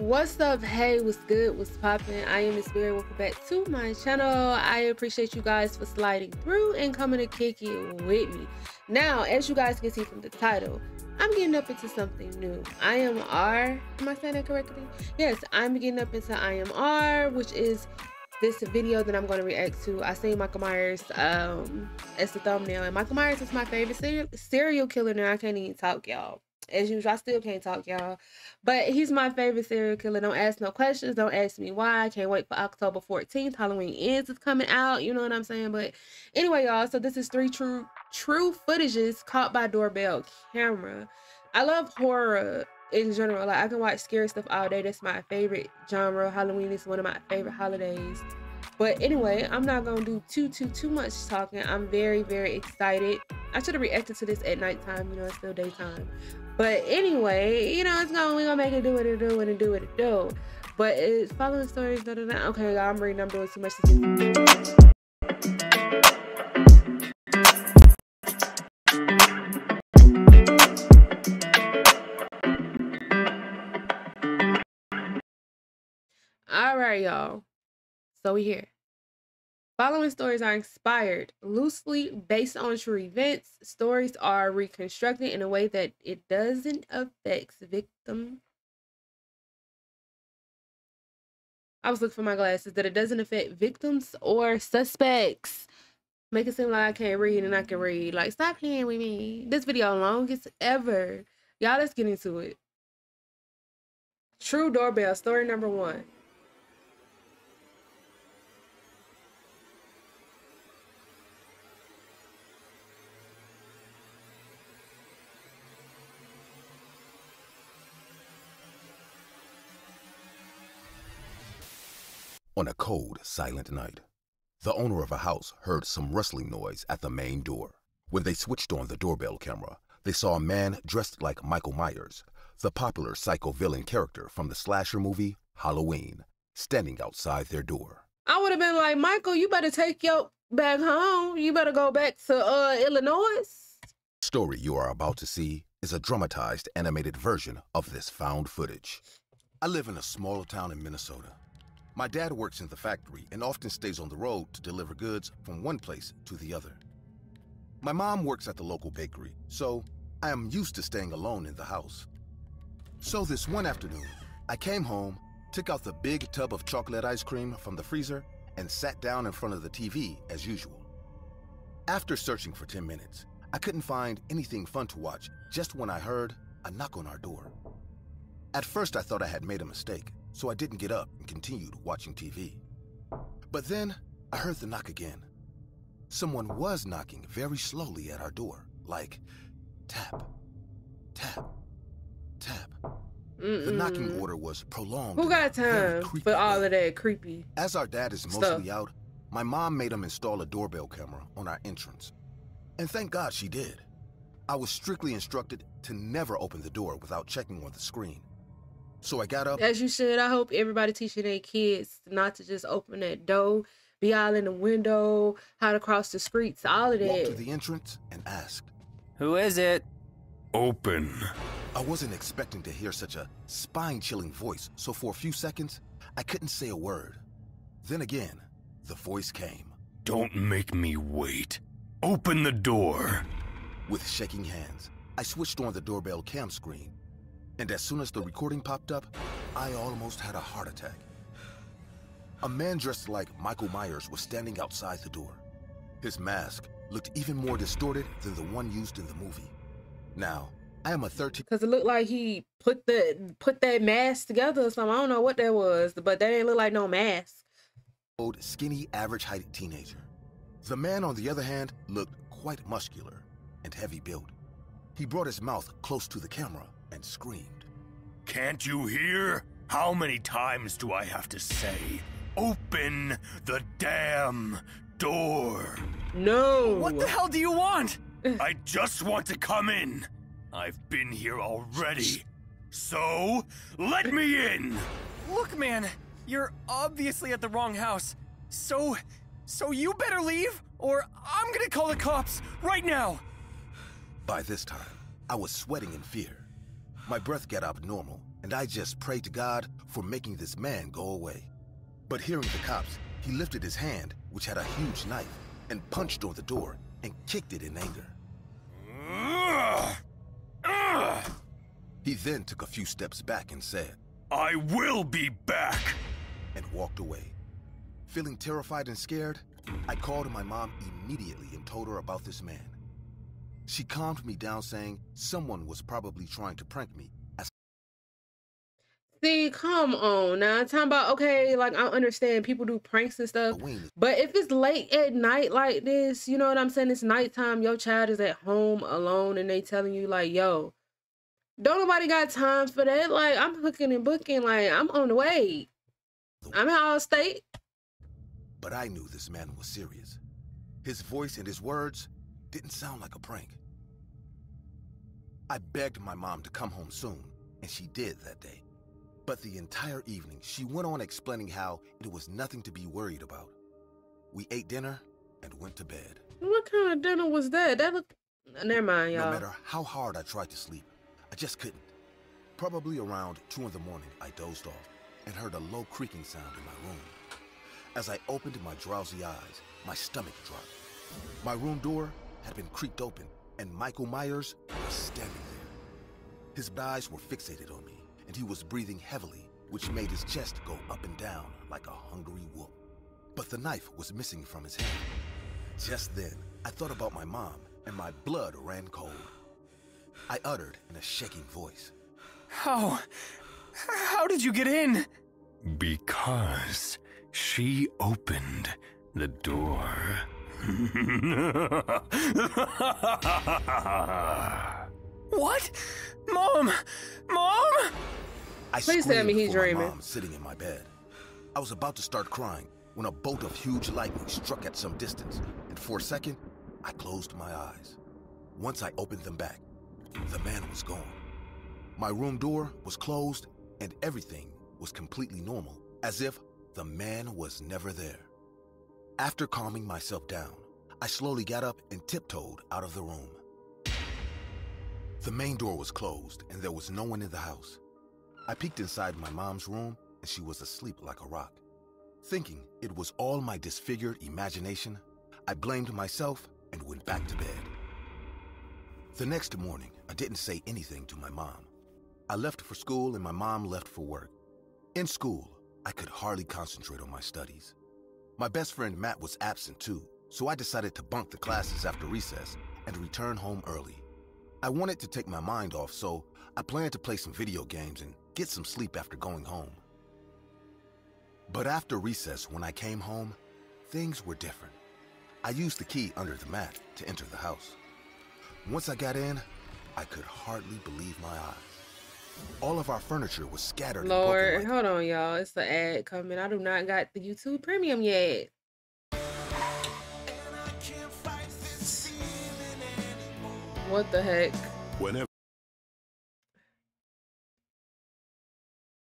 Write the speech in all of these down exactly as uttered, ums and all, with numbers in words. What's up? Hey, what's good? What's poppin'? I am R. Welcome back to my channel. I appreciate you guys for sliding through and coming to kick it with me. Now, as you guys can see from the title, I'm getting up into something new. I am R. Am I saying that correctly? Yes, I'm getting up into I am R, which is this video that I'm going to react to. I seen Michael Myers um, as the thumbnail, and Michael Myers is my favorite ser serial killer. Now I can't even talk, y'all. As usual, I still can't talk, y'all, but he's my favorite serial killer. Don't ask no questions, don't ask me why. I can't wait for October fourteenth. Halloween Ends is coming out, you know what I'm saying? But anyway, y'all, so this is three true true footages caught by doorbell camera. I love horror in general. Like, I can watch scary stuff all day. That's my favorite genre. Halloween is one of my favorite holidays. But anyway, I'm not gonna do too too too much talking. I'm very very excited. I should have reacted to this at nighttime, you know, it's still daytime. But anyway, you know, it's gonna, we're gonna make it do what it do and it do what it do. But it's following stories, da da da. Okay, y'all, I'm reading, I'm doing too much to do. All right, y'all. So we here. Following stories are inspired loosely based on true events. Stories are reconstructed in a way that it doesn't affect victim. I was looking for my glasses. That it doesn't affect victims or suspects. Make it seem like I can't read and I can read. Like, stop playing with me. This video longest ever. Y'all, let's get into it. True doorbell, story number one. On a cold, silent night, the owner of a house heard some rustling noise at the main door. When they switched on the doorbell camera, they saw a man dressed like Michael Myers, the popular psycho-villain character from the slasher movie Halloween, standing outside their door. I would have been like, Michael, you better take your back home. You better go back to uh, Illinois. The story you are about to see is a dramatized animated version of this found footage. I live in a small town in Minnesota. My dad works in the factory and often stays on the road to deliver goods from one place to the other. My mom works at the local bakery, so I am used to staying alone in the house. So this one afternoon, I came home, took out the big tub of chocolate ice cream from the freezer, and sat down in front of the T V as usual. After searching for ten minutes, I couldn't find anything fun to watch just when I heard a knock on our door. At first, I thought I had made a mistake, so I didn't get up and continued watching T V. But then I heard the knock again. Someone was knocking very slowly at our door, like tap, tap, tap. Mm-mm. The knocking order was prolonged. Who got time for all of that creepy? As our dad is mostly out, my mom made him install a doorbell camera on our entrance. And thank God she did. I was strictly instructed to never open the door without checking on the screen. So I got up. As you should. I hope everybody teaching their kids not to just open that door, be all in the window, how to cross the streets, all of that. Walked to the entrance and asked, "Who is it?" "Open." I wasn't expecting to hear such a spine-chilling voice, so for a few seconds, I couldn't say a word. Then again, the voice came. "Don't make me wait. Open the door." With shaking hands, I switched on the doorbell cam screen. And as soon as the recording popped up, I almost had a heart attack. A man dressed like Michael Myers was standing outside the door. His mask looked even more distorted than the one used in the movie. Now, I am a thirteen- Because it looked like he put the put that mask together or something. I don't know what that was, but that didn't look like no mask. Old, skinny, average-height teenager. The man, on the other hand, looked quite muscular and heavy built. He brought his mouth close to the camera and screamed, "Can't you hear? How many times do I have to say, open the damn door?" "No. What the hell do you want?" "I just want to come in. I've been here already. So, let me in." "Look, man, you're obviously at the wrong house. So, so you better leave or I'm gonna call the cops right now." By this time, I was sweating in fear. My breath got abnormal, and I just prayed to God for making this man go away. But hearing the cops, he lifted his hand, which had a huge knife, and punched on the door and kicked it in anger. He then took a few steps back and said, "I will be back," and walked away. Feeling terrified and scared, I called my mom immediately and told her about this man. She calmed me down, saying someone was probably trying to prank me. See, come on now. I'm talking about, okay, like, I understand people do pranks and stuff, but if it's late at night like this, you know what I'm saying? It's nighttime. Your child is at home alone and they telling you, like, yo, don't nobody got time for that. Like, I'm hooking and booking. Like, I'm on the way. I'm in Allstate. But I knew this man was serious. His voice and his words didn't sound like a prank. I begged my mom to come home soon, and she did that day. But the entire evening, she went on explaining how it was nothing to be worried about. We ate dinner and went to bed. What kind of dinner was that? That looked... Never mind, y'all. No matter how hard I tried to sleep, I just couldn't. Probably around two in the morning, I dozed off and heard a low creaking sound in my room. As I opened my drowsy eyes, my stomach dropped. My room door had been creaked open, and Michael Myers was standing there. His eyes were fixated on me, and he was breathing heavily, which made his chest go up and down like a hungry wolf. But the knife was missing from his hand. Just then, I thought about my mom, and my blood ran cold. I uttered in a shaking voice, "How? How did you get in?" "Because she opened the door." "What? Mom! Mom!" I Please tell me he's dreaming. My mom sitting in my bed. I was about to start crying when a bolt of huge lightning struck at some distance, and for a second, I closed my eyes. Once I opened them back, the man was gone. My room door was closed, and everything was completely normal, as if the man was never there. After calming myself down, I slowly got up and tiptoed out of the room. The main door was closed, and there was no one in the house. I peeked inside my mom's room, and she was asleep like a rock. Thinking it was all my disfigured imagination, I blamed myself and went back to bed. The next morning, I didn't say anything to my mom. I left for school, and my mom left for work. In school, I could hardly concentrate on my studies. My best friend Matt was absent too, so I decided to bunk the classes after recess and return home early. I wanted to take my mind off, so I planned to play some video games and get some sleep after going home. But after recess, when I came home, things were different. I used the key under the mat to enter the house. Once I got in, I could hardly believe my eyes. All of our furniture was scattered. Lord, and hold on, y'all. It's the ad coming. I do not got the YouTube Premium yet. What the heck? Whenever.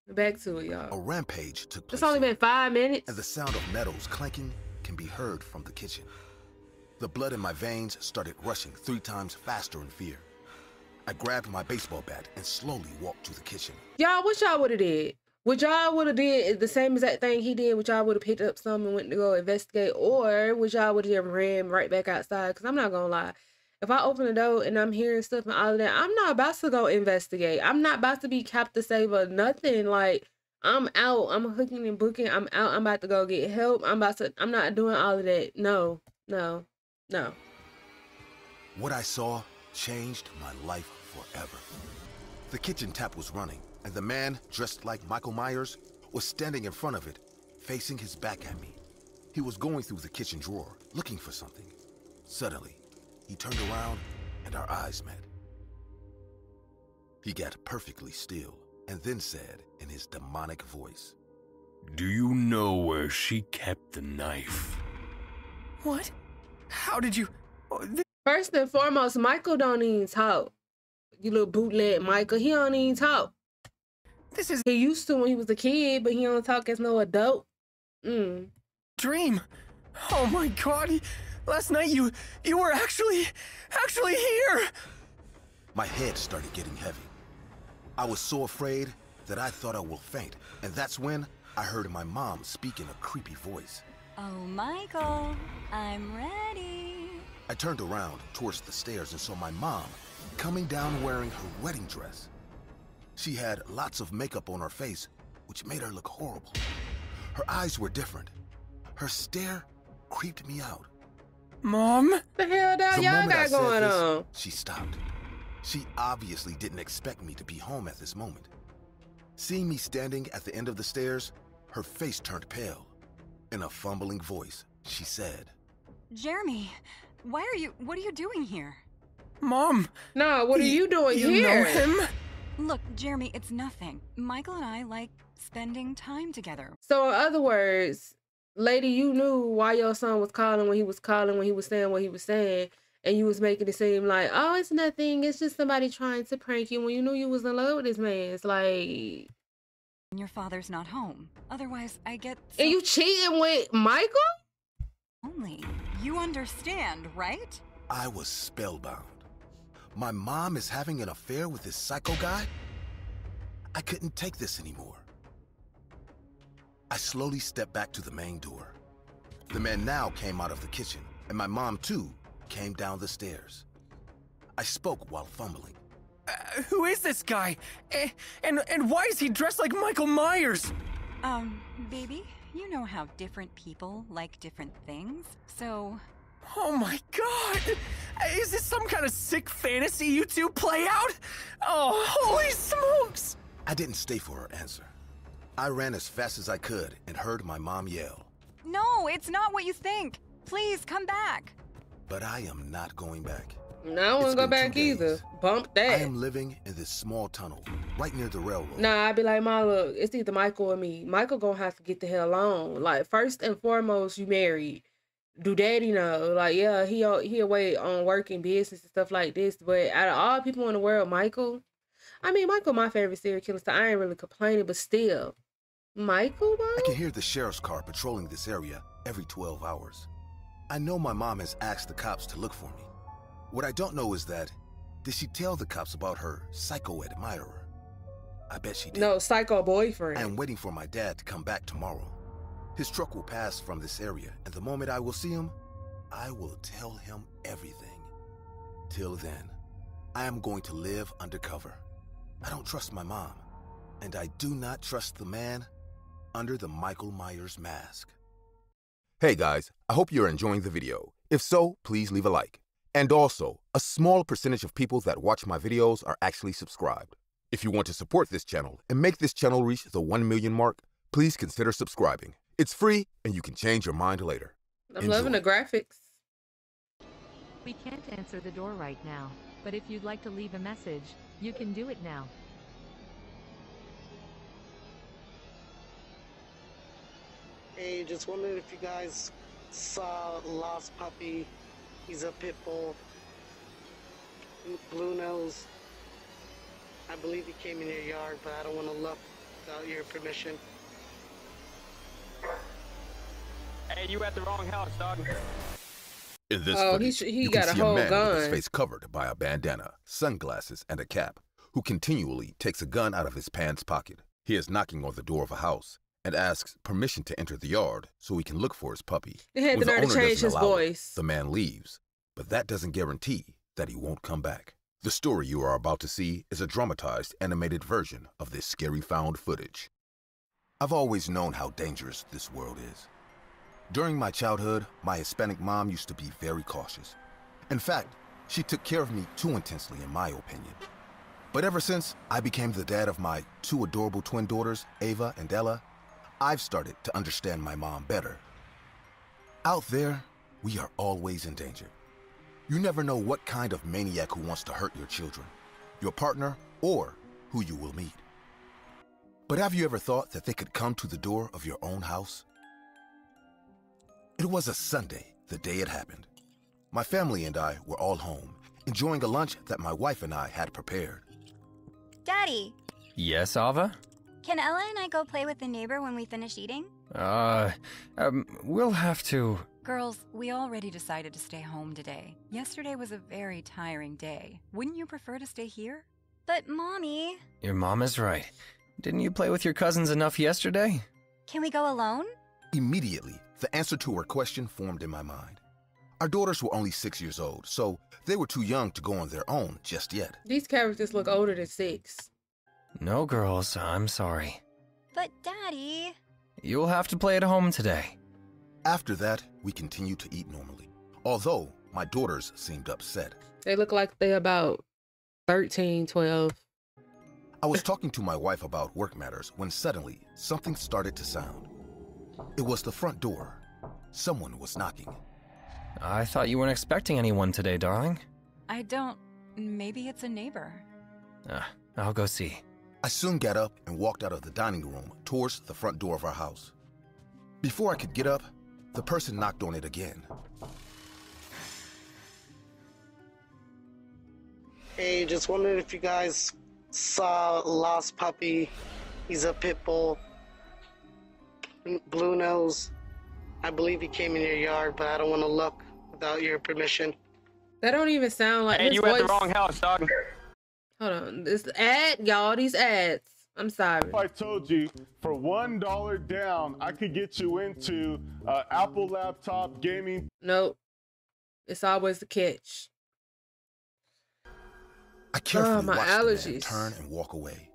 Back to it, y'all. A rampage took place. It's only been five minutes. And the sound of metals clanking can be heard from the kitchen. The blood in my veins started rushing three times faster in fear. I grabbed my baseball bat and slowly walked to the kitchen. Y'all, what y'all would have did? What y'all would have did is the same exact thing he did, which y'all would have picked up some and went to go investigate, or which y'all would have ran right back outside, because I'm not going to lie. If I open the door and I'm hearing stuff and all of that, I'm not about to go investigate. I'm not about to be Captain Saver, nothing. Like, I'm out. I'm hooking and booking. I'm out. I'm about to go get help. I'm about to, I'm not doing all of that. No, no, no. What I saw changed my life forever. The kitchen tap was running, and the man dressed like Michael Myers was standing in front of it, facing his back at me. He was going through the kitchen drawer, looking for something. Suddenly, he turned around, and our eyes met. He got perfectly still, and then said in his demonic voice, "Do you know where she kept the knife?" What? How did you... First and foremost, Michael don't even talk. You little bootleg Michael, he don't even talk. This is... He used to when he was a kid, but he don't talk as no adult. Mm. Dream. Oh my God, he... Last night, you, you were actually, actually here. My head started getting heavy. I was so afraid, that I thought I will faint. And that's when I heard my mom speak in a creepy voice. Oh, Michael, I'm ready. I turned around towards the stairs and saw my mom coming down wearing her wedding dress. She had lots of makeup on her face, which made her look horrible. Her eyes were different. Her stare creeped me out. Mom? What the hell that y'all got going on? She stopped. She obviously didn't expect me to be home at this moment. Seeing me standing at the end of the stairs, her face turned pale. In a fumbling voice, she said, Jeremy, why are you, what are you doing here? Mom. No, what are you doing you here? Know him? Look, Jeremy, it's nothing. Michael and I like spending time together. So in other words, lady, you knew why your son was calling when he was calling, when he was saying what he was saying, and you was making it seem like, oh, it's nothing. It's just somebody trying to prank you when you knew you was in love with this man. It's like... Your father's not home. Otherwise, I get... And you cheating with Michael? Only. You understand, right? I was spellbound. My mom is having an affair with this psycho guy? I couldn't take this anymore. I slowly stepped back to the main door. The man now came out of the kitchen, and my mom, too, came down the stairs. I spoke while fumbling. Uh, who is this guy? Uh, and, and why is he dressed like Michael Myers? Um, baby, you know how different people like different things, so... Oh my god! Is this some kind of sick fantasy you two play out? Oh, holy smokes! I didn't stay for her answer. I ran as fast as I could and heard my mom yell. No, it's not what you think. Please come back. But I am not going back. No, I won't go back either. Bump that. I am living in this small tunnel right near the railroad. Nah, I'd be like, Ma, look, it's either Michael or me. Michael gonna have to get the hell on. Like, first and foremost, you married. Do daddy know? Like, yeah, he he away on work and business and stuff like this. But out of all people in the world, Michael. I mean, Michael, my favorite serial killer, so I ain't really complaining. But still, Michael, though? I can hear the sheriff's car patrolling this area every twelve hours. I know my mom has asked the cops to look for me. What I don't know is that, did she tell the cops about her psycho admirer? I bet she did. No, psycho boyfriend. I am waiting for my dad to come back tomorrow. His truck will pass from this area, and the moment I will see him, I will tell him everything. Till then, I am going to live undercover. I don't trust my mom, and I do not trust the man under the Michael Myers mask. Hey guys, I hope you're enjoying the video. If so, please leave a like. And also, a small percentage of people that watch my videos are actually subscribed. If you want to support this channel and make this channel reach the one million mark, please consider subscribing. It's free, and you can change your mind later. I'm Enjoy. Loving the graphics. We can't answer the door right now, but if you'd like to leave a message, you can do it now. Hey, just wondering if you guys saw Lost Puppy. He's a pit bull. Blue nose. I believe he came in your yard, but I don't want to look without your permission. Hey, you at the wrong house, dog. In this oh, footage, he, he you got can a see a man gun. with his face covered by a bandana, sunglasses, and a cap, who continually takes a gun out of his pants pocket. He is knocking on the door of a house and asks permission to enter the yard so he can look for his puppy. He had the nerve to change his voice. It, the man leaves, but that doesn't guarantee that he won't come back. The story you are about to see is a dramatized animated version of this scary found footage. I've always known how dangerous this world is. During my childhood, my Hispanic mom used to be very cautious. In fact, she took care of me too intensely, in my opinion. But ever since I became the dad of my two adorable twin daughters, Ava and Ella, I've started to understand my mom better. Out there, we are always in danger. You never know what kind of maniac who wants to hurt your children, your partner, or who you will meet. But have you ever thought that they could come to the door of your own house? It was a Sunday, the day it happened. My family and I were all home, enjoying a lunch that my wife and I had prepared. Daddy. Yes, Ava? Can Ella and I go play with the neighbor when we finish eating? Uh, um, we'll have to... Girls, we already decided to stay home today. Yesterday was a very tiring day. Wouldn't you prefer to stay here? But, Mommy... Your mom is right. Didn't you play with your cousins enough yesterday? Can we go alone? Immediately, the answer to her question formed in my mind. Our daughters were only six years old, so they were too young to go on their own just yet. These characters look older than six. No, girls, I'm sorry. But, Daddy... You'll have to play at home today. After that, we continued to eat normally. Although, my daughters seemed upset. They look like they're about thirteen, twelve. I was talking to my wife about work matters when suddenly, something started to sound. It was the front door. Someone was knocking. I thought you weren't expecting anyone today, darling. I don't... Maybe it's a neighbor. Uh, I'll go see. I soon got up and walked out of the dining room towards the front door of our house. Before I could get up, the person knocked on it again. Hey, just wondering if you guys saw Lost Puppy. He's a pit bull. Blue nose. I believe he came in your yard, but I don't want to look without your permission. That don't even sound like... Hey, you voice... at the wrong house, dog. Hold on. This ad, y'all. These ads. I'm sorry. I told you, for one dollar down, I could get you into uh, Apple laptop gaming. Nope. It's always the catch. I carefully oh, my watched allergies. The man turn and walk away.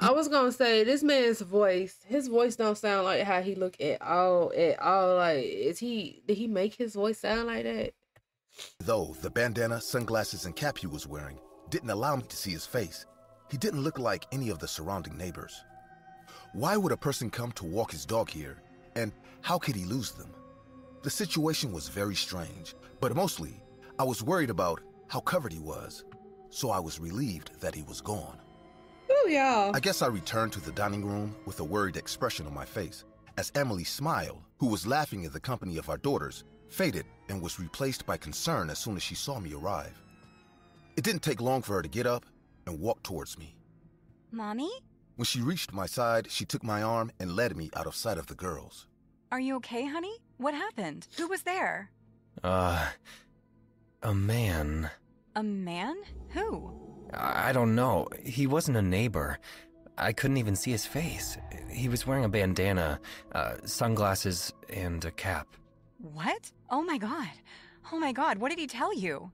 I was gonna say this man's voice. His voice don't sound like how he look at all. At all, like is he? Did he make his voice sound like that? Though the bandana, sunglasses, and cap he was wearing didn't allow me to see his face, he didn't look like any of the surrounding neighbors. Why would a person come to walk his dog here, and how could he lose them? The situation was very strange, but mostly I was worried about how covered he was, so I was relieved that he was gone. Ooh, yeah. I guess I returned to the dining room with a worried expression on my face as Emily's smile, who was laughing in the company of our daughters, faded and was replaced by concern as soon as she saw me arrive. It didn't take long for her to get up and walk towards me. Mommy? When she reached my side, she took my arm and led me out of sight of the girls. Are you okay, honey? What happened? Who was there? Uh, a man. A man? Who? I don't know. He wasn't a neighbor. I couldn't even see his face. He was wearing a bandana, uh, sunglasses, and a cap. What? Oh my god. Oh my god, what did he tell you?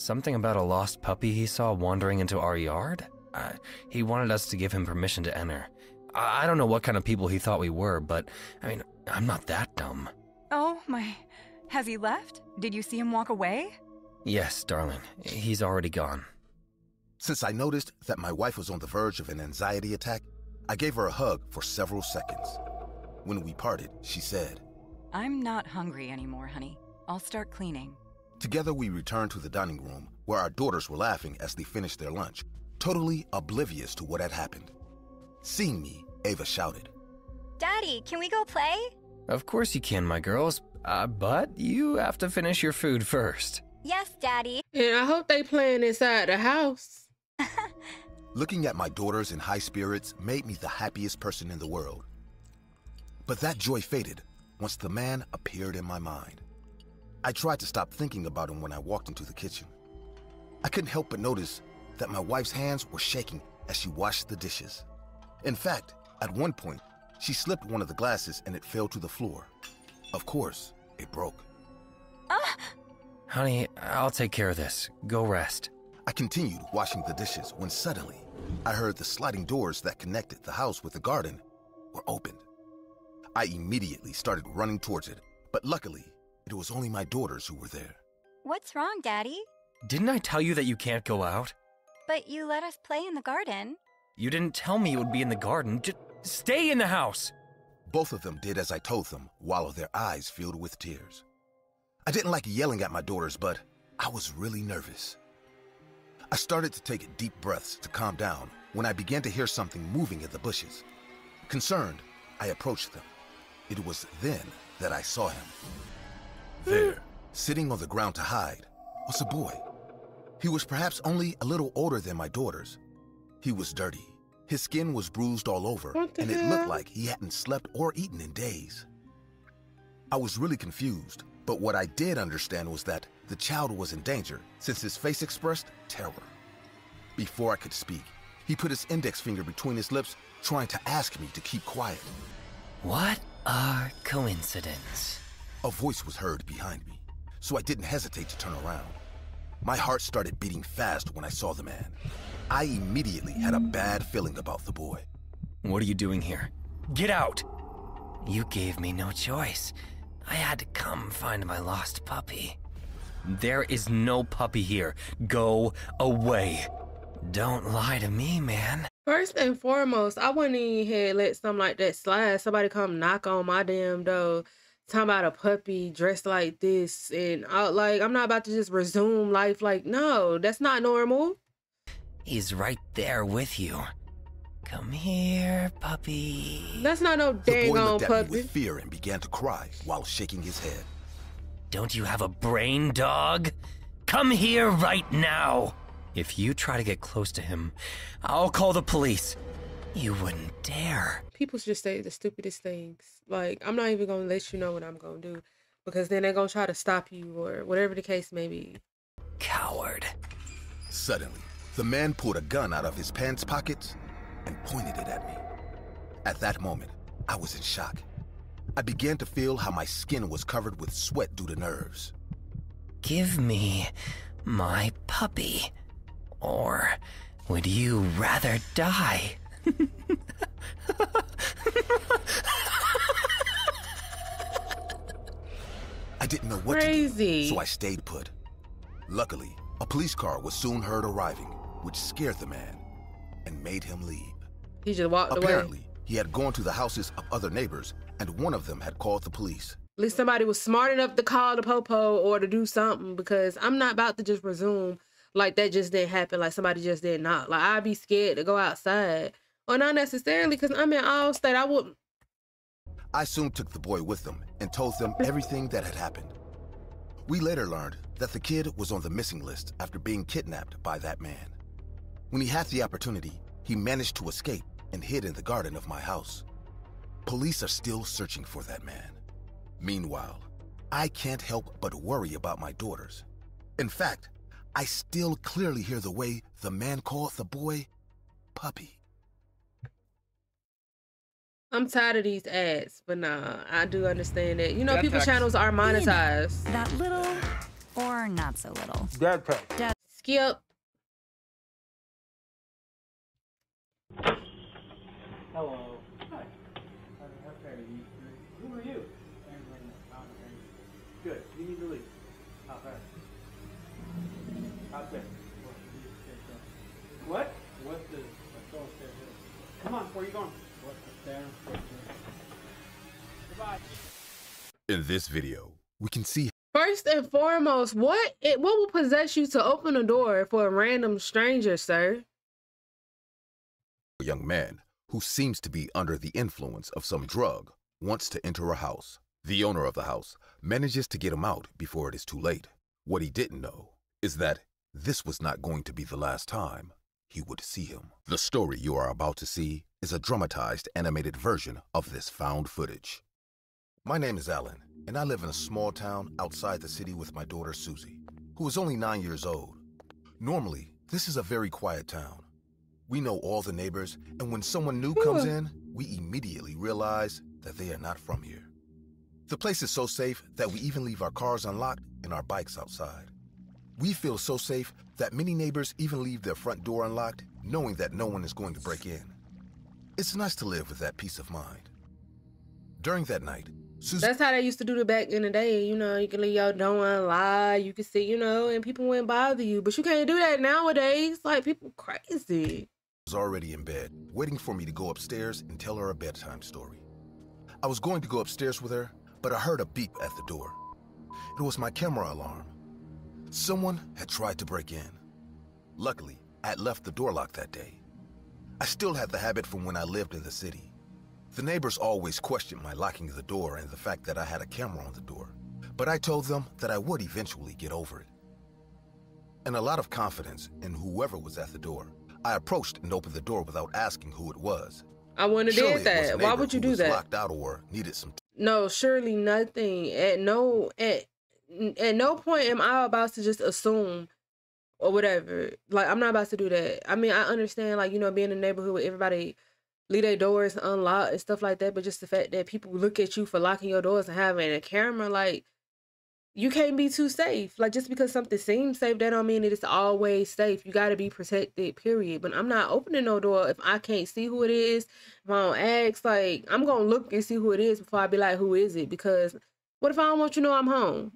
Something about a lost puppy he saw wandering into our yard? Uh, he wanted us to give him permission to enter. I, I don't know what kind of people he thought we were, but, I mean, I'm not that dumb. Oh my... Has he left? Did you see him walk away? Yes, darling. He's already gone. Since I noticed that my wife was on the verge of an anxiety attack, I gave her a hug for several seconds. When we parted, she said, I'm not hungry anymore, honey. I'll start cleaning. Together we returned to the dining room, where our daughters were laughing as they finished their lunch, totally oblivious to what had happened. Seeing me, Ava shouted, Daddy, can we go play? Of course you can, my girls, uh, but you have to finish your food first. Yes, Daddy. And I hope they playing inside the house. Looking at my daughters in high spirits made me the happiest person in the world. But that joy faded once the man appeared in my mind. I tried to stop thinking about him when I walked into the kitchen. I couldn't help but notice that my wife's hands were shaking as she washed the dishes. In fact, at one point, she slipped one of the glasses and it fell to the floor. Of course, it broke. Ah! Honey, I'll take care of this. Go rest. I continued washing the dishes when suddenly I heard the sliding doors that connected the house with the garden were opened. I immediately started running towards it, but luckily it was only my daughters who were there. What's wrong, Daddy? Didn't I tell you that you can't go out? But you let us play in the garden. You didn't tell me it would be in the garden. Just stay in the house. Both of them did as I told them, while their eyes filled with tears. I didn't like yelling at my daughters, but I was really nervous. I started to take deep breaths to calm down when I began to hear something moving in the bushes. Concerned, I approached them. It was then that I saw him. There, sitting on the ground to hide, was a boy. He was perhaps only a little older than my daughters. He was dirty. His skin was bruised all over, and it looked like he hadn't slept or eaten in days. I was really confused. But what I did understand was that the child was in danger, since his face expressed terror. Before I could speak, He put his index finger between his lips, trying to ask me to keep quiet. What a coincidence. A voice was heard behind me, so I didn't hesitate to turn around. My heart started beating fast when I saw the man. I immediately had a bad feeling about the boy. What are you doing here? Get out! You gave me no choice. I had to come find my lost puppy. There is no puppy here. Go away. Don't lie to me, man. First and foremost, I wouldn't even let something like that slide. Somebody come knock on my damn door, talking about a puppy dressed like this, and I, like, I'm not about to just resume life. Like, no, that's not normal. He's right there with you. Come here, puppy. That's not no dang on puppy. The boy looked at me with fear and began to cry while shaking his head. Don't you have a brain, dog? Come here right now. If you try to get close to him, I'll call the police. You wouldn't dare. People just say the stupidest things. Like, I'm not even going to let you know what I'm going to do, because then they're going to try to stop you or whatever the case may be. Coward. Suddenly, the man pulled a gun out of his pants pockets and pointed it at me. At that moment, I was in shock. I began to feel how my skin was covered with sweat due to nerves. Give me my puppy, or would you rather die? I didn't know what Crazy. to do, so I stayed put. Luckily, a police car was soon heard arriving, which scared the man and made him leave. He just walked Apparently, away. Apparently, he had gone to the houses of other neighbors, and one of them had called the police. At least somebody was smart enough to call the popo or to do something, because I'm not about to just resume like that just didn't happen, like somebody just did not. Like, I'd be scared to go outside. Or not necessarily, because I'm in all state. I wouldn't. I soon took the boy with them and told them everything that had happened. We later learned that the kid was on the missing list after being kidnapped by that man. When he had the opportunity, he managed to escape and hid in the garden of my house. Police are still searching for that man. Meanwhile, I can't help but worry about my daughters. In fact, I still clearly hear the way the man called the boy puppy. I'm tired of these ads, but nah, I do understand that. You know, Dad people's packs. channels are monetized. That little or not so little. Dad pack. Dad. Skip. Hello. Hi. How tired are you? Who are you? Good. You need to leave. Out there. Out there. What? What the? Come on, where are you going? In this video, we can see first and foremost what it what will possess you to open a door for a random stranger, sir. A young man who seems to be under the influence of some drug wants to enter a house. The owner of the house manages to get him out before it is too late. What he didn't know is that this was not going to be the last time he would see him. The story you are about to see is a dramatized animated version of this found footage. My name is Alan, and I live in a small town outside the city with my daughter Susie, who is only nine years old. Normally, this is a very quiet town. We know all the neighbors, and when someone new comes in, we immediately realize that they are not from here. The place is so safe that we even leave our cars unlocked and our bikes outside. We feel so safe that many neighbors even leave their front door unlocked, knowing that no one is going to break in. It's nice to live with that peace of mind. During that night, Susie... That's how they used to do it back in the day. You know, you can leave your door unlocked, you can see, you know, and people wouldn't bother you. But you can't do that nowadays. Like, people crazy. I was already in bed, waiting for me to go upstairs and tell her a bedtime story. I was going to go upstairs with her, but I heard a beep at the door. It was my camera alarm. Someone had tried to break in. Luckily, I had left the door locked that day. I still had the habit from when I lived in the city. The neighbors always questioned my locking the door and the fact that I had a camera on the door, but I told them that I would eventually get over it. In a lot of confidence in whoever was at the door, I approached and opened the door without asking who it was. I wouldn't have did that. Why would you do that? Locked out or needed some. No, surely nothing. At no at. At no point am I about to just assume or whatever. Like, I'm not about to do that. I mean, I understand, like, you know, being in a neighborhood where everybody leave their doors unlocked and stuff like that, but just the fact that people look at you for locking your doors and having a camera, like, you can't be too safe. Like, just because something seems safe, that don't mean it is always safe. You got to be protected, period. But I'm not opening no door if I can't see who it is. If I don't ask, like, I'm going to look and see who it is before I be like, who is it? Because what if I don't want you to know I'm home?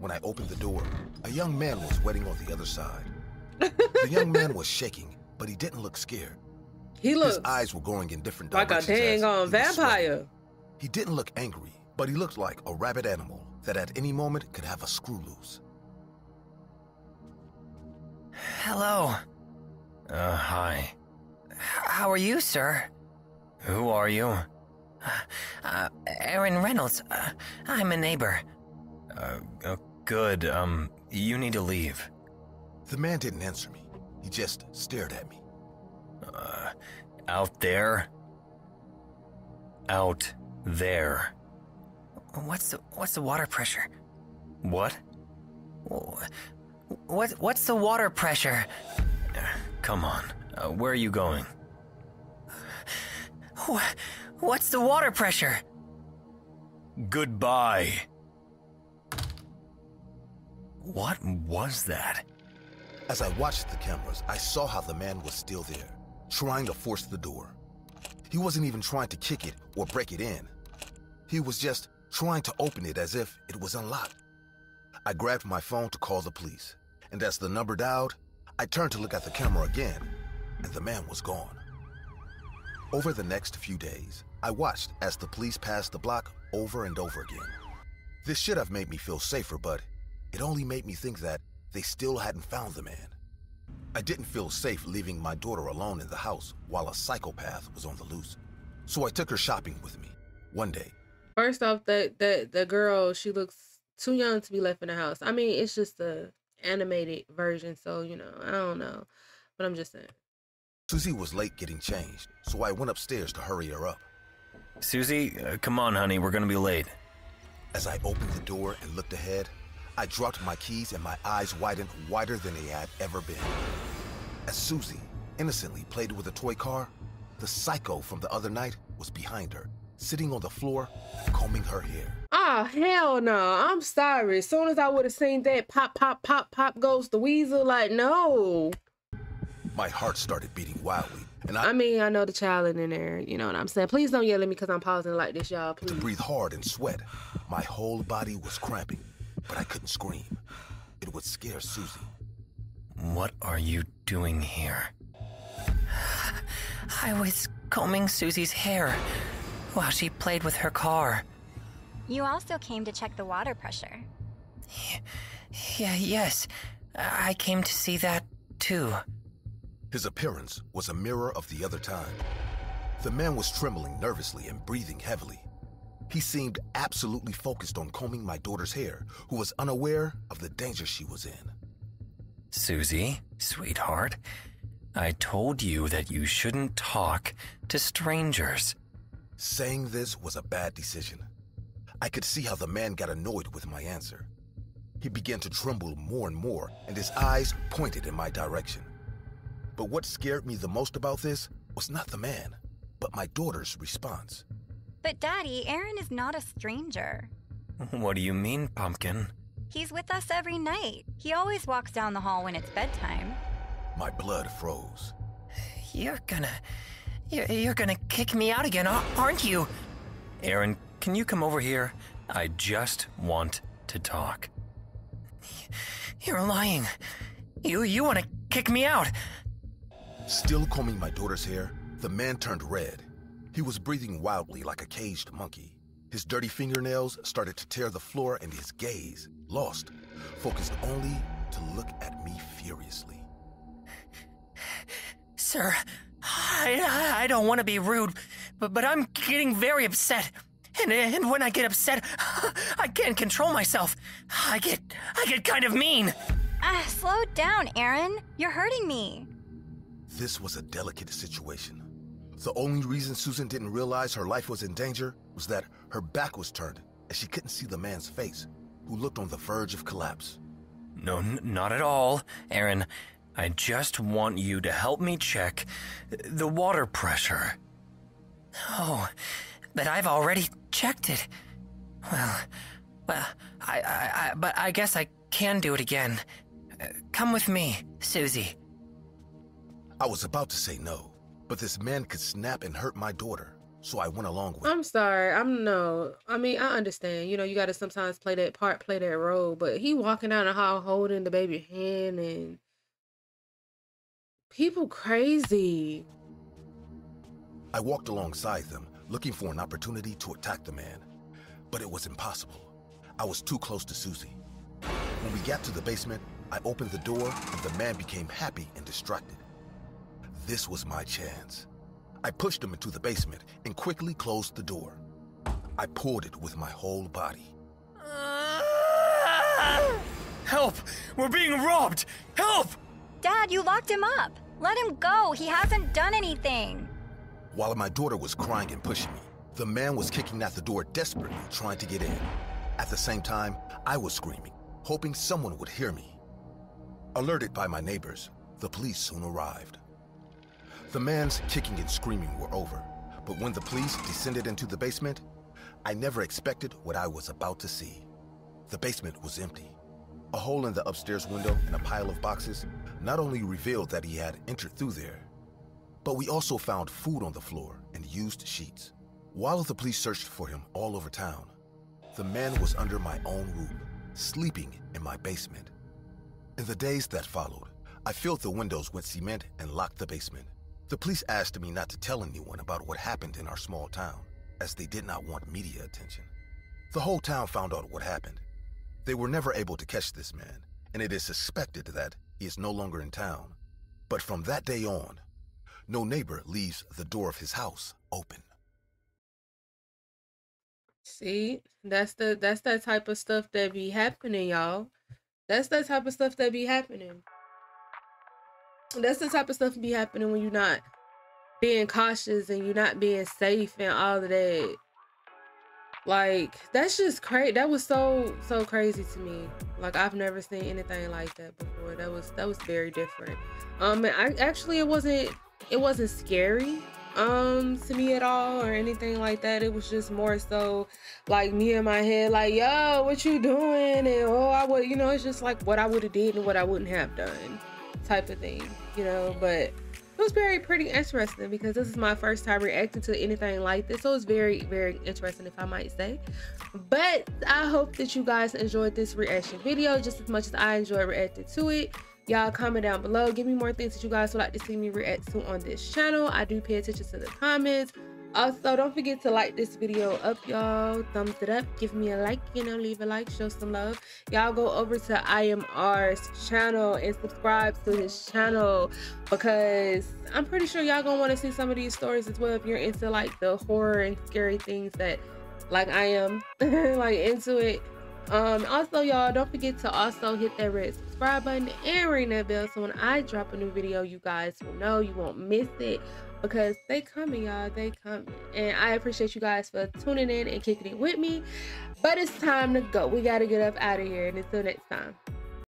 When I opened the door, a young man was waiting on the other side. The young man was shaking, but he didn't look scared. He looked. His eyes were going in different directions. Like a dang on vampire. He didn't look angry, but he looked like a rabid animal that at any moment could have a screw loose. Hello. Uh, hi. H- how are you, sir? Who are you? Uh, uh Aaron Reynolds. Uh, I'm a neighbor. Uh, uh, good. Um, you need to leave. The man didn't answer me. He just stared at me. Uh, out there? Out there. What's the, what's the water pressure? What? What? What's the water pressure? Come on, uh, where are you going? What's the water pressure? Goodbye. What was that? As I watched the cameras, I saw how the man was still there, trying to force the door. He wasn't even trying to kick it or break it in. He was just trying to open it as if it was unlocked. I grabbed my phone to call the police, and as the number dialed, I turned to look at the camera again, and the man was gone. Over the next few days, I watched as the police passed the block over and over again. This should have made me feel safer, but it only made me think that they still hadn't found the man. I didn't feel safe leaving my daughter alone in the house while a psychopath was on the loose, so I took her shopping with me one day. First off, that that the girl, she looks too young to be left in the house. I mean, it's just the animated version, so, you know, I don't know, but I'm just saying. Susie was late getting changed, so I went upstairs to hurry her up. Susie, uh, come on, honey, we're gonna be late. As I opened the door and looked ahead, I dropped my keys and my eyes widened wider than they had ever been. As Susie innocently played with a toy car, the psycho from the other night was behind her, sitting on the floor, combing her hair. Oh, hell no. I'm sorry. As soon as I would have seen that, pop, pop, pop, pop goes the weasel, like, no. My heart started beating wildly. And I, I mean, I know the child in there, you know what I'm saying? Please don't yell at me because I'm pausing like this, y'all. Please. To breathe hard and sweat. My whole body was cramping, but I couldn't scream. It would scare Susie. What are you doing here? I was combing Susie's hair while she played with her car. You also came to check the water pressure. Yeah, yes. I came to see that, too. His appearance was a mirror of the other time. The man was trembling nervously and breathing heavily. He seemed absolutely focused on combing my daughter's hair, who was unaware of the danger she was in. Susie, sweetheart, I told you that you shouldn't talk to strangers. Saying this was a bad decision. I could see how the man got annoyed with my answer. He began to tremble more and more, and his eyes pointed in my direction. But what scared me the most about this was not the man, but my daughter's response. But Daddy, Aaron is not a stranger. What do you mean, Pumpkin? He's with us every night. He always walks down the hall when it's bedtime. My blood froze. You're gonna... You're gonna kick me out again, aren't you? Aaron, can you come over here? I just want to talk. You're lying. You you want to kick me out. Still combing my daughter's hair, the man turned red. He was breathing wildly like a caged monkey. His dirty fingernails started to tear the floor and his gaze, lost, focused only to look at me furiously. Sir... I, I don't want to be rude, but, but I'm getting very upset. And, and when I get upset, I can't control myself. I get I get kind of mean. Ah, uh, slow down, Aaron. You're hurting me. This was a delicate situation. The only reason Susan didn't realize her life was in danger was that her back was turned and she couldn't see the man's face, who looked on the verge of collapse. No, n- not at all, Aaron. I just want you to help me check the water pressure. Oh, but I've already checked it. Well, well, I, I, I but I guess I can do it again. Uh, come with me, Susie. I was about to say no, but this man could snap and hurt my daughter, so I went along with it. I'm sorry. I'm no. I mean, I understand. You know, you got to sometimes play that part, play that role, but he walking down the hall holding the baby hand and people crazy. I walked alongside them, looking for an opportunity to attack the man, but it was impossible. I was too close to Susie. When we got to the basement, I opened the door and the man became happy and distracted. This was my chance. I pushed him into the basement and quickly closed the door. I pulled it with my whole body. Help! We're being robbed! Help! Dad, you locked him up. Let him go. He hasn't done anything. While my daughter was crying and pushing me, the man was kicking at the door desperately, trying to get in. At the same time, I was screaming, hoping someone would hear me. Alerted by my neighbors, the police soon arrived. The man's kicking and screaming were over, but when the police descended into the basement, I never expected what I was about to see. The basement was empty. A hole in the upstairs window and a pile of boxes not only revealed that he had entered through there, but we also found food on the floor and used sheets. While the police searched for him all over town, the man was under my own roof, sleeping in my basement. In the days that followed, I filled the windows with cement and locked the basement. The police asked me not to tell anyone about what happened in our small town, as they did not want media attention. The whole town found out what happened. They were never able to catch this man, and it is suspected that he is no longer in town. But from that day on, no neighbor leaves the door of his house open. See, that's the that's that type of stuff that be happening, y'all. That's that type of stuff that be happening. That's the type of stuff be happening when you're not being cautious and you're not being safe and all of that. Like, that's just crazy. That was so so crazy to me. Like, I've never seen anything like that before. That was that was very different. Um, and I actually it wasn't it wasn't scary um to me at all or anything like that. It was just more so like me in my head, like, yo, what you doing? And oh, I would, you know, it's just like what I would have did and what I wouldn't have done type of thing, you know. But it was very pretty interesting because this is my first time reacting to anything like this, so it's very very interesting, if I might say. But I hope that you guys enjoyed this reaction video just as much as I enjoyed reacting to it. Y'all comment down below, give me more things that you guys would like to see me react to on this channel. I do pay attention to the comments. Also, don't forget to like this video up, y'all. Thumbs it up, give me a like, you know, leave a like, show some love. Y'all go over to I M R's channel and subscribe to his channel, because I'm pretty sure y'all gonna want to see some of these stories as well if you're into like the horror and scary things that like I am like into it. Um also, y'all, don't forget to also hit that red subscribe button and ring that bell, so when I drop a new video you guys will know, you won't miss it, because they coming, y'all, they coming. And I appreciate you guys for tuning in and kicking it with me, but it's time to go. We gotta get up out of here, and until next time.